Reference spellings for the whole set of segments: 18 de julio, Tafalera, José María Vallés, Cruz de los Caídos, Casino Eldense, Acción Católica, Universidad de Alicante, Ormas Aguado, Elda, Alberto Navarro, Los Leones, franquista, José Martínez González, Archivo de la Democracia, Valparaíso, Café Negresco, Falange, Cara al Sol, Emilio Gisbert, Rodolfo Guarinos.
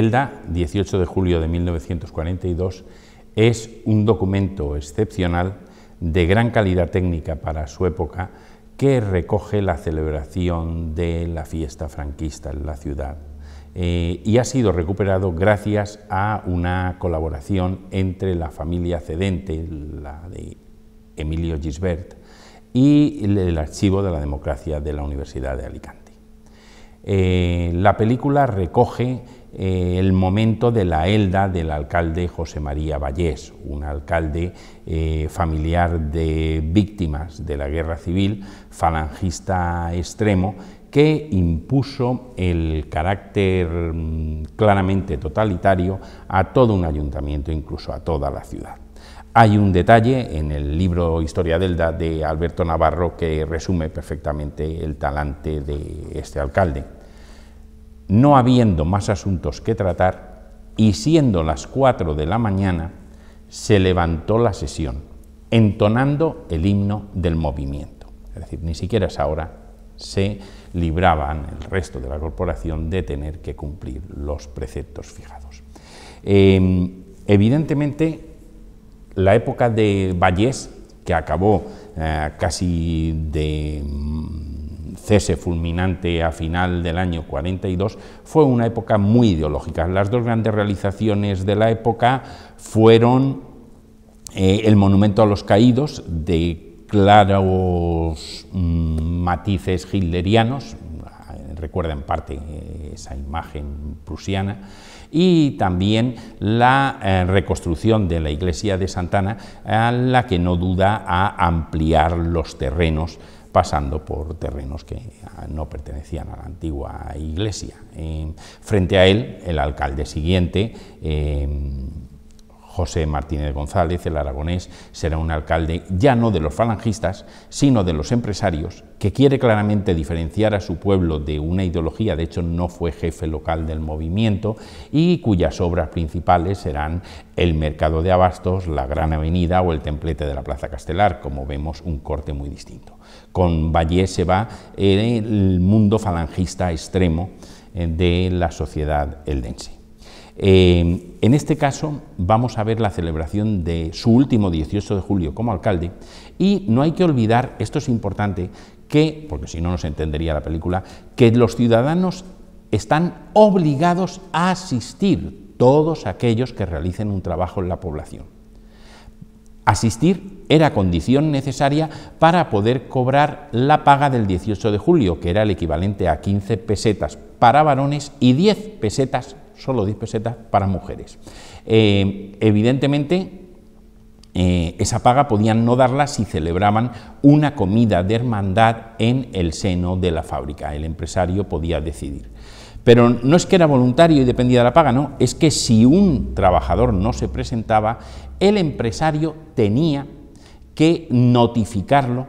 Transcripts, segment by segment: Elda, 18 de julio de 1942, es un documento excepcional de gran calidad técnica para su época que recoge la celebración de la fiesta franquista en la ciudad y ha sido recuperado gracias a una colaboración entre la familia cedente, la de Emilio Gisbert, y el Archivo de la Democracia de la Universidad de Alicante. La película recoge el momento de la Elda del alcalde José María Vallés, un alcalde familiar de víctimas de la guerra civil, falangista extremo, que impuso el carácter claramente totalitario a todo un ayuntamiento, incluso a toda la ciudad. Hay un detalle en el libro Historia de Elda de Alberto Navarro que resume perfectamente el talante de este alcalde. No habiendo más asuntos que tratar y siendo las 4 de la mañana, se levantó la sesión, entonando el himno del movimiento. Es decir, ni siquiera a esa hora se libraban el resto de la corporación de tener que cumplir los preceptos fijados. Evidentemente, la época de Vallés, que acabó casi de cese fulminante a final del año 42, fue una época muy ideológica. Las dos grandes realizaciones de la época fueron el monumento a los caídos, de claros matices hitlerianos, recuerda en parte esa imagen prusiana, y también la reconstrucción de la iglesia de Santana, a la que no duda a ampliar los terrenos, pasando por terrenos que no pertenecían a la antigua iglesia. Frente a él, el alcalde siguiente, José Martínez González, el aragonés, será un alcalde ya no de los falangistas, sino de los empresarios, que quiere claramente diferenciar a su pueblo de una ideología, de hecho no fue jefe local del movimiento, y cuyas obras principales serán el mercado de abastos, la gran avenida o el templete de la plaza Castelar, como vemos un corte muy distinto. Con Vallés se va el mundo falangista extremo de la sociedad eldense. En este caso vamos a ver la celebración de su último 18 de julio como alcalde y no hay que olvidar, esto es importante, que, porque si no, no se entendería la película, que los ciudadanos están obligados a asistir, todos aquellos que realicen un trabajo en la población. Asistir era condición necesaria para poder cobrar la paga del 18 de julio, que era el equivalente a 15 pesetas para varones y 10 pesetas, solo 10 pesetas para mujeres. Evidentemente, esa paga podían no darla si celebraban una comida de hermandad en el seno de la fábrica. El empresario podía decidir. Pero no es que era voluntario y dependía de la paga, no. Es que si un trabajador no se presentaba, el empresario tenía que notificarlo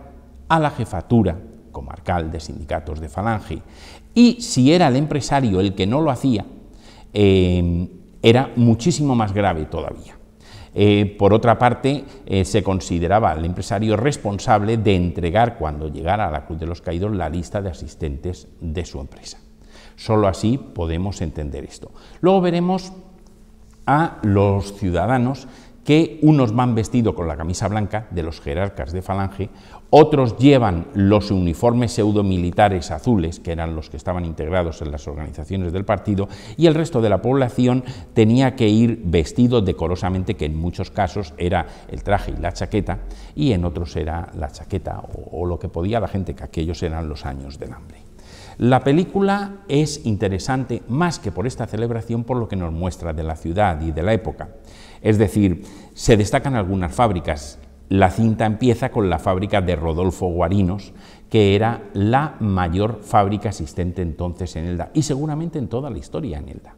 a la jefatura comarcal de sindicatos de Falange. Y si era el empresario el que no lo hacía, era muchísimo más grave todavía. Por otra parte, se consideraba al empresario responsable de entregar, cuando llegara a la Cruz de los Caídos, la lista de asistentes de su empresa. Solo así podemos entender esto. Luego veremos a los ciudadanos, que unos van vestidos con la camisa blanca de los jerarcas de Falange, otros llevan los uniformes pseudomilitares azules, que eran los que estaban integrados en las organizaciones del partido, y el resto de la población tenía que ir vestido decorosamente, que en muchos casos era el traje y la chaqueta, y en otros era la chaqueta o lo que podía la gente, que aquellos eran los años del hambre. La película es interesante más que por esta celebración, por lo que nos muestra de la ciudad y de la época. Es decir, se destacan algunas fábricas. La cinta empieza con la fábrica de Rodolfo Guarinos, que era la mayor fábrica existente entonces en Elda y seguramente en toda la historia en Elda.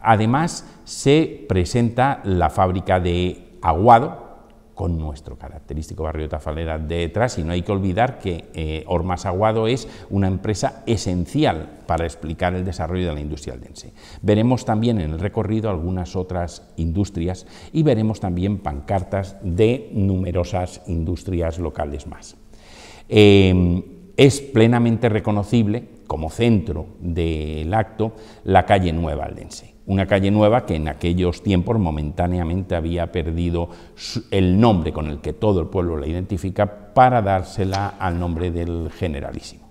Además, se presenta la fábrica de Aguado, con nuestro característico barrio de Tafalera detrás, y no hay que olvidar que Ormas Aguado es una empresa esencial para explicar el desarrollo de la industria eldense. Veremos también en el recorrido algunas otras industrias y veremos también pancartas de numerosas industrias locales más. Es plenamente reconocible como centro del acto la calle Nueva Eldense, Una calle nueva que en aquellos tiempos momentáneamente había perdido el nombre con el que todo el pueblo la identifica para dársela al nombre del Generalísimo.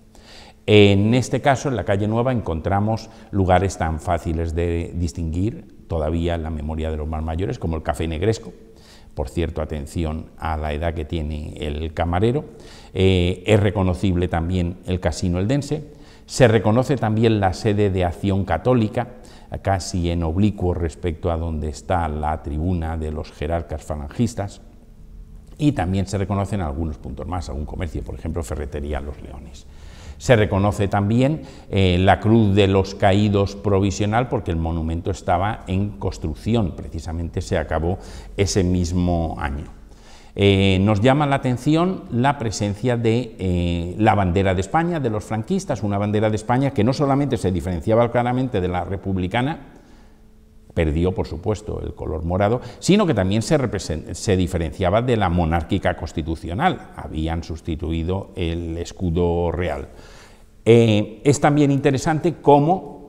En este caso, en la calle nueva, encontramos lugares tan fáciles de distinguir todavía en la memoria de los más mayores como el Café Negresco, por cierto, atención a la edad que tiene el camarero. Es reconocible también el Casino Eldense, se reconoce también la sede de Acción Católica, casi en oblicuo respecto a donde está la tribuna de los jerarcas falangistas, y también se reconocen algunos puntos más, algún comercio, por ejemplo, Ferretería Los Leones. Se reconoce también la Cruz de los Caídos provisional, porque el monumento estaba en construcción, precisamente se acabó ese mismo año. Nos llama la atención la presencia de la bandera de España, de los franquistas, una bandera de España que no solamente se diferenciaba claramente de la republicana, perdió, por supuesto, el color morado, sino que también se diferenciaba de la monárquica constitucional. Habían sustituido el escudo real. Es también interesante cómo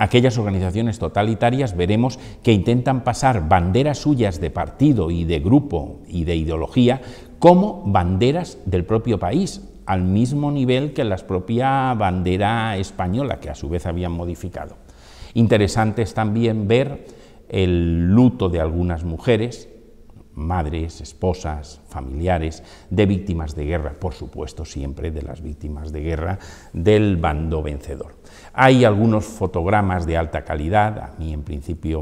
aquellas organizaciones totalitarias, veremos, que intentan pasar banderas suyas de partido y de grupo y de ideología como banderas del propio país, al mismo nivel que la propia bandera española, que a su vez habían modificado. Interesante es también ver el luto de algunas mujeres, madres, esposas, familiares, de víctimas de guerra, por supuesto siempre de las víctimas de guerra del bando vencedor. Hay algunos fotogramas de alta calidad, a mí en principio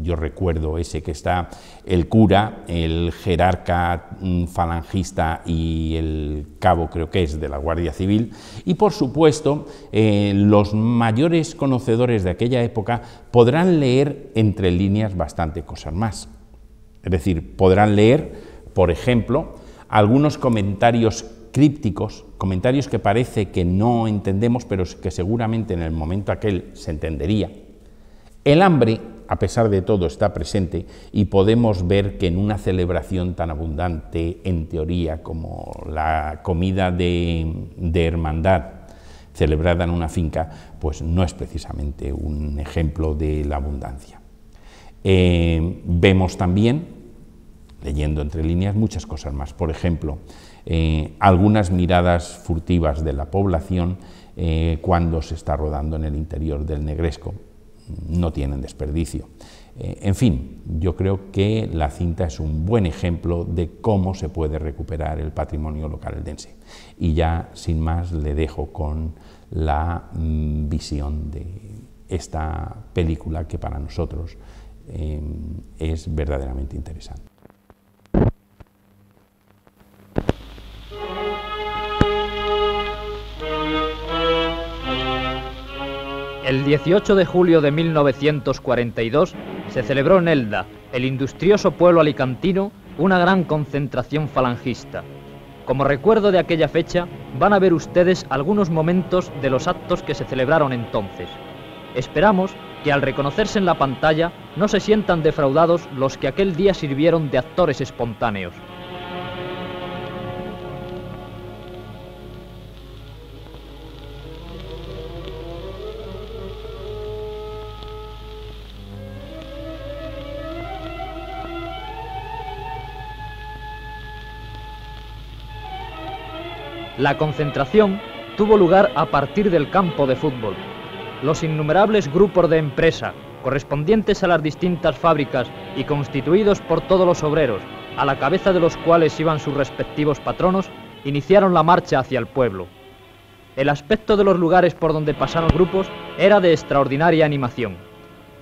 yo recuerdo ese que está el cura, el jerarca falangista y el cabo, creo que es, de la Guardia Civil, y por supuesto los mayores conocedores de aquella época podrán leer entre líneas bastante cosas más. Es decir, podrán leer, por ejemplo, algunos comentarios crípticos, comentarios que parece que no entendemos, pero que seguramente en el momento aquel se entendería. El hambre, a pesar de todo, está presente y podemos ver que en una celebración tan abundante, en teoría, como la comida de hermandad celebrada en una finca, pues no es precisamente un ejemplo de la abundancia. Vemos también, leyendo entre líneas, muchas cosas más. Por ejemplo, algunas miradas furtivas de la población cuando se está rodando en el interior del Negresco. No tienen desperdicio. En fin, yo creo que la cinta es un buen ejemplo de cómo se puede recuperar el patrimonio local eldense. Y ya, sin más, le dejo con la visión de esta película que para nosotros es verdaderamente interesante. El 18 de julio de 1942 se celebró en Elda, el industrioso pueblo alicantino, una gran concentración falangista. Como recuerdo de aquella fecha, van a ver ustedes algunos momentos de los actos que se celebraron entonces. Esperamos que al reconocerse en la pantalla no se sientan defraudados los que aquel día sirvieron de actores espontáneos. La concentración tuvo lugar a partir del campo de fútbol. Los innumerables grupos de empresa, correspondientes a las distintas fábricas y constituidos por todos los obreros, a la cabeza de los cuales iban sus respectivos patronos, iniciaron la marcha hacia el pueblo. El aspecto de los lugares por donde pasaron los grupos era de extraordinaria animación.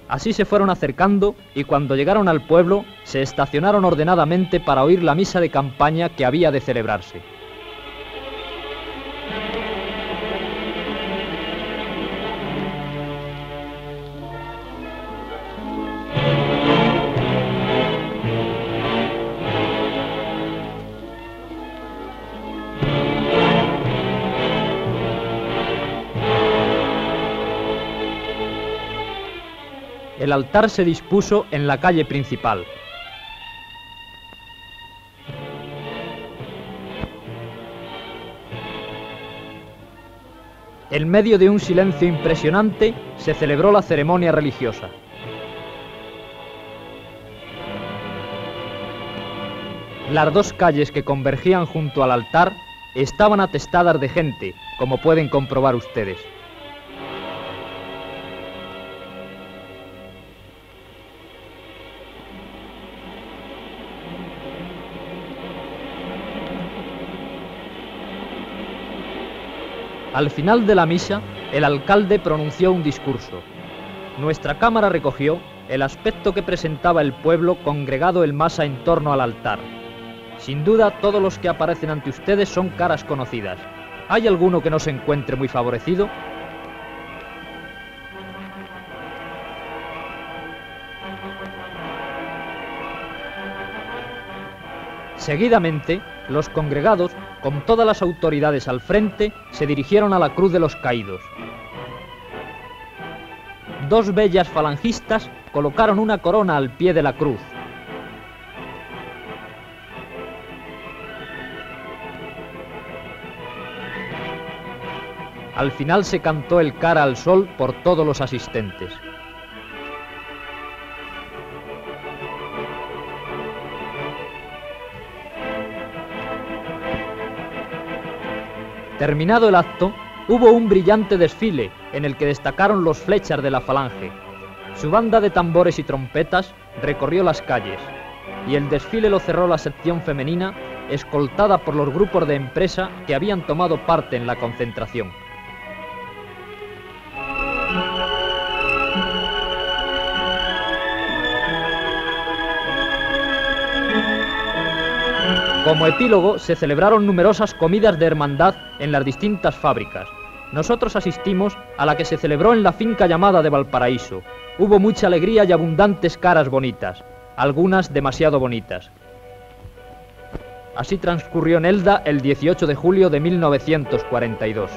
Así se fueron acercando y cuando llegaron al pueblo, se estacionaron ordenadamente para oír la misa de campaña que había de celebrarse. El altar se dispuso en la calle principal. en medio de un silencio impresionante, se celebró la ceremonia religiosa. Las dos calles que convergían junto al altar estaban atestadas de gente, como pueden comprobar ustedes. Al final de la misa, el alcalde pronunció un discurso. Nuestra cámara recogió el aspecto que presentaba el pueblo congregado en masa en torno al altar. Sin duda, todos los que aparecen ante ustedes son caras conocidas. ¿Hay alguno que no se encuentre muy favorecido? Seguidamente, los congregados, con todas las autoridades al frente, se dirigieron a la Cruz de los Caídos. Dos bellas falangistas colocaron una corona al pie de la cruz. Al final se cantó el Cara al Sol por todos los asistentes. Terminado el acto, hubo un brillante desfile en el que destacaron los flechas de la falange. Su banda de tambores y trompetas recorrió las calles y el desfile lo cerró la sección femenina, escoltada por los grupos de empresa que habían tomado parte en la concentración. Como epílogo, se celebraron numerosas comidas de hermandad en las distintas fábricas. Nosotros asistimos a la que se celebró en la finca llamada de Valparaíso. Hubo mucha alegría y abundantes caras bonitas, algunas demasiado bonitas. Así transcurrió en Elda el 18 de julio de 1942.